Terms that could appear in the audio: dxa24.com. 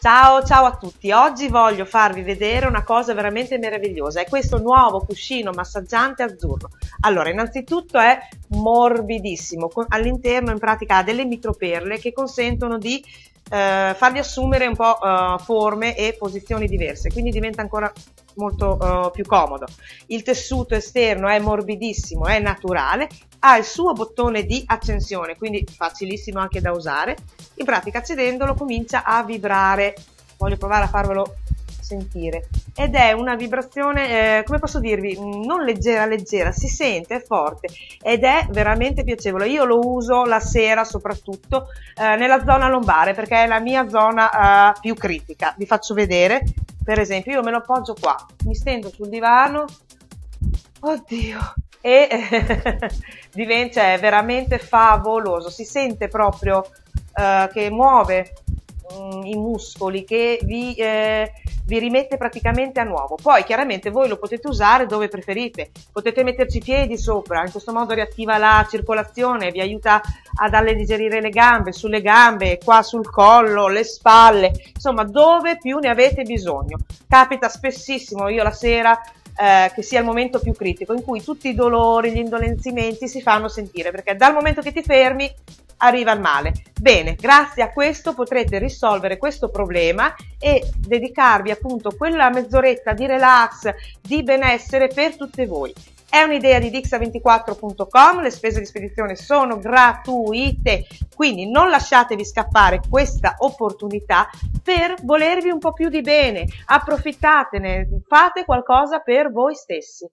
Ciao a tutti, oggi voglio farvi vedere una cosa veramente meravigliosa, è questo nuovo cuscino massaggiante azzurro. Allora, innanzitutto è morbidissimo, all'interno in pratica ha delle microperle che consentono di fargli assumere un po' forme e posizioni diverse, quindi diventa ancora molto più comodo. Il tessuto esterno è morbidissimo, è naturale, ha il suo bottone di accensione, quindi facilissimo anche da usare. In pratica, accendendolo comincia a vibrare. Voglio provare a farvelo sentire, ed è una vibrazione come posso dirvi, non leggera, si sente, è forte ed è veramente piacevole. Io lo uso la sera soprattutto nella zona lombare, perché è la mia zona più critica. Vi faccio vedere, per esempio, io me lo appoggio qua, mi stendo sul divano, oddio, e diventa, cioè, veramente favoloso, si sente proprio che muove i muscoli, che vi rimette praticamente a nuovo. Poi chiaramente voi lo potete usare dove preferite, potete metterci i piedi sopra, in questo modo riattiva la circolazione, vi aiuta ad alleggerire le gambe, sulle gambe, qua sul collo, le spalle, insomma dove più ne avete bisogno. Capita spessissimo, io la sera che sia il momento più critico in cui tutti i dolori, gli indolenzimenti si fanno sentire, perché dal momento che ti fermi arriva il male. Bene, grazie a questo potrete risolvere questo problema e dedicarvi appunto quella mezz'oretta di relax, di benessere per tutte voi. È un'idea di dxa24.com, le spese di spedizione sono gratuite, quindi non lasciatevi scappare questa opportunità per volervi un po' più di bene, approfittatene, fate qualcosa per voi stessi.